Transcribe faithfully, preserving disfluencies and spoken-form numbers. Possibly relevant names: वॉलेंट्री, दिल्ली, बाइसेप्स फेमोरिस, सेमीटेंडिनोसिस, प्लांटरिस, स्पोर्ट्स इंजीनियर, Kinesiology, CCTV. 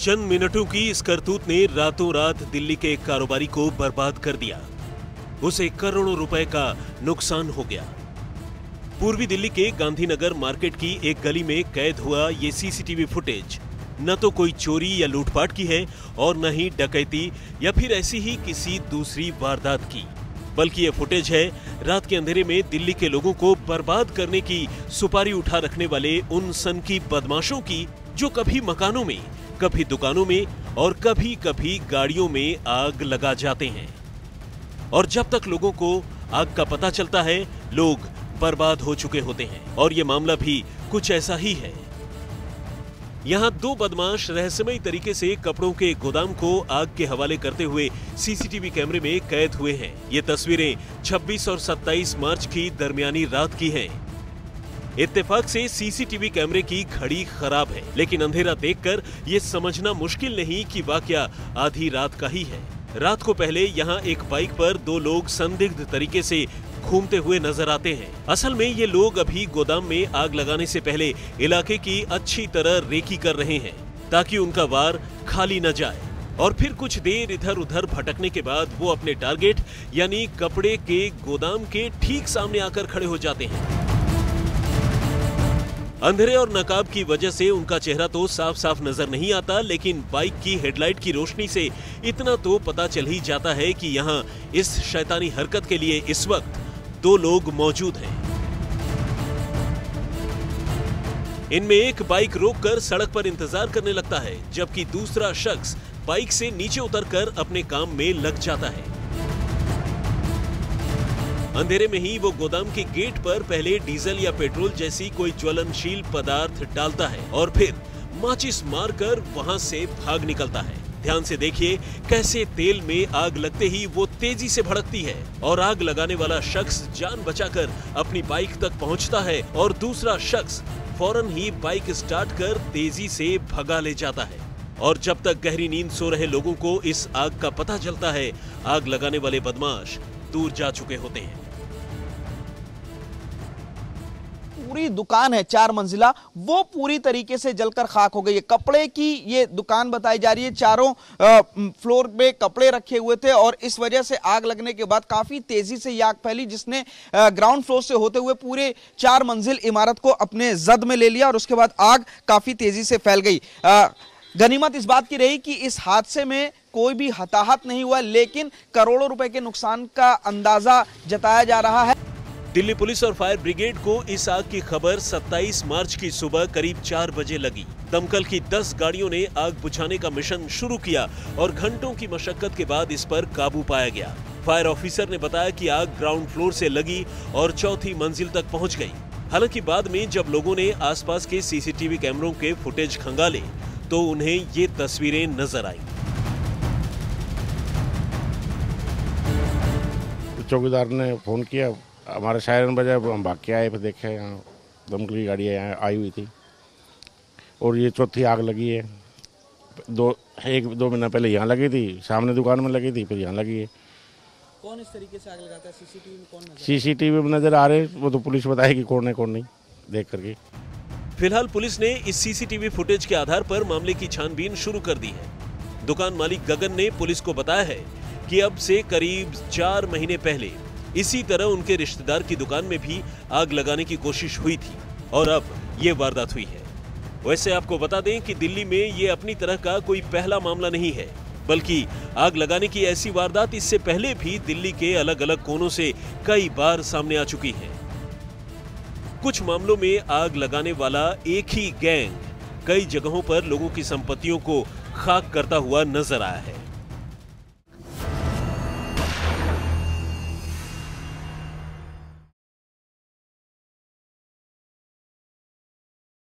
चंद मिनटों की इस करतूत ने रातों रात दिल्ली के एक कारोबारी को बर्बाद कर दिया। उसे करोड़ों रुपए का नुकसान हो गया। पूर्वी दिल्ली के गांधीनगर मार्केट की एक गली में कैद हुआ ये सीसीटीवी फुटेज न तो कोई चोरी या लूटपाट की है और न ही डकैती या फिर ऐसी ही किसी दूसरी वारदात की, बल्कि ये फुटेज है रात के अंधेरे में दिल्ली के लोगों को बर्बाद करने की सुपारी उठा रखने वाले उन सनकी बदमाशों की जो कभी मकानों में, कभी दुकानों में और कभी कभी गाड़ियों में आग लगा जाते हैं। और जब तक लोगों को आग का पता चलता है, लोग बर्बाद हो चुके होते हैं। और ये मामला भी कुछ ऐसा ही है। यहाँ दो बदमाश रहस्यमयी तरीके से कपड़ों के गोदाम को आग के हवाले करते हुए सीसीटीवी कैमरे में कैद हुए हैं। ये तस्वीरें छब्बीस और सत्ताईस मार्च की दरमियानी रात की हैं। इत्तेफाक से सीसीटीवी कैमरे की घड़ी खराब है, लेकिन अंधेरा देखकर ये समझना मुश्किल नहीं कि वाकया आधी रात का ही है। रात को पहले यहाँ एक बाइक पर दो लोग संदिग्ध तरीके से घूमते हुए नजर आते हैं। असल में ये लोग अभी गोदाम में आग लगाने से पहले इलाके की अच्छी तरह रेकी कर रहे हैं ताकि उनका वार खाली न जाए। और फिर कुछ देर इधर उधर भटकने के बाद वो अपने टारगेट यानी कपड़े के गोदाम के ठीक सामने आकर खड़े हो जाते हैं। अंधेरे और नकाब की वजह से उनका चेहरा तो साफ साफ नजर नहीं आता, लेकिन बाइक की हेडलाइट की रोशनी से इतना तो पता चल ही जाता है कि यहाँ इस शैतानी हरकत के लिए इस वक्त दो लोग मौजूद हैं। इनमें एक बाइक रोककर सड़क पर इंतजार करने लगता है, जबकि दूसरा शख्स बाइक से नीचे उतरकर अपने काम में लग जाता है। अंधेरे में ही वो गोदाम के गेट पर पहले डीजल या पेट्रोल जैसी कोई ज्वलनशील पदार्थ डालता है और फिर माचिस मारकर वहां से भाग निकलता है। ध्यान से देखिए कैसे तेल में आग लगते ही वो तेजी से भड़कती है और आग लगाने वाला शख्स जान बचाकर अपनी बाइक तक पहुंचता है और दूसरा शख्स फौरन ही बाइक स्टार्ट कर तेजी से भगा ले जाता है। और जब तक गहरी नींद सो रहे लोगों को इस आग का पता चलता है, आग लगाने वाले बदमाश दूर जा चुके होते हैं। पूरी दुकान है चार मंजिला, वो पूरी तरीके से जलकर खाक हो गई है। कपड़े की ये दुकान बताई जा रही है, चारों फ्लोर पे कपड़े रखे हुए थे और इस वजह से आग लगने के बाद काफी तेजी से ये आग फैली, जिसने ग्राउंड फ्लोर से होते हुए पूरे चार मंजिल इमारत को अपने जद में ले लिया और उसके बाद आग काफी तेजी से फैल गई। गनीमत इस बात की रही कि इस हादसे में कोई भी हताहत नहीं हुआ, लेकिन करोड़ों रुपए के नुकसान का अंदाजा जताया जा रहा है। दिल्ली पुलिस और फायर ब्रिगेड को इस आग की खबर सत्ताईस मार्च की सुबह करीब चार बजे लगी। दमकल की दस गाड़ियों ने आग बुझाने का मिशन शुरू किया और घंटों की मशक्कत के बाद इस पर काबू पाया गया। फायर ऑफिसर ने बताया कि आग ग्राउंड फ्लोर से लगी और चौथी मंजिल तक पहुँच गयी। हालांकि बाद में जब लोगों ने आसपास के सीसीटीवी कैमरों के फुटेज खंगाले तो उन्हें ये तस्वीरें नजर आईं। चौकीदार ने फोन किया, हमारे सायरन बजा, हम भाग के आए, फिर देखे यहाँ दमकल की गाड़ी आई हुई थी और ये चौथी आग लगी है। दो एक दो महीना पहले यहाँ लगी थी, सामने दुकान में लगी थी, फिर यहाँ लगी है। कौन इस तरीके से आग लगाता है? सीसीटीवी में कौन नजर? सीसीटीवी में नजर आ रहे, वो तो पुलिस बताएगी कौन है कौन नहीं देख करके। फिलहाल पुलिस ने इस सीसीटीवी फुटेज के आधार पर मामले की छानबीन शुरू कर दी है। दुकान मालिक गगन ने पुलिस को बताया है कि अब से करीब चार महीने पहले इसी तरह उनके रिश्तेदार की दुकान में भी आग लगाने की कोशिश हुई थी और अब ये वारदात हुई है। वैसे आपको बता दें कि दिल्ली में ये अपनी तरह का कोई पहला मामला नहीं है, बल्कि आग लगाने की ऐसी वारदात इससे पहले भी दिल्ली के अलग अलग कोनों से कई बार सामने आ चुकी है। कुछ मामलों में आग लगाने वाला एक ही गैंग कई जगहों पर लोगों की संपत्तियों को खाक करता हुआ नजर आया है।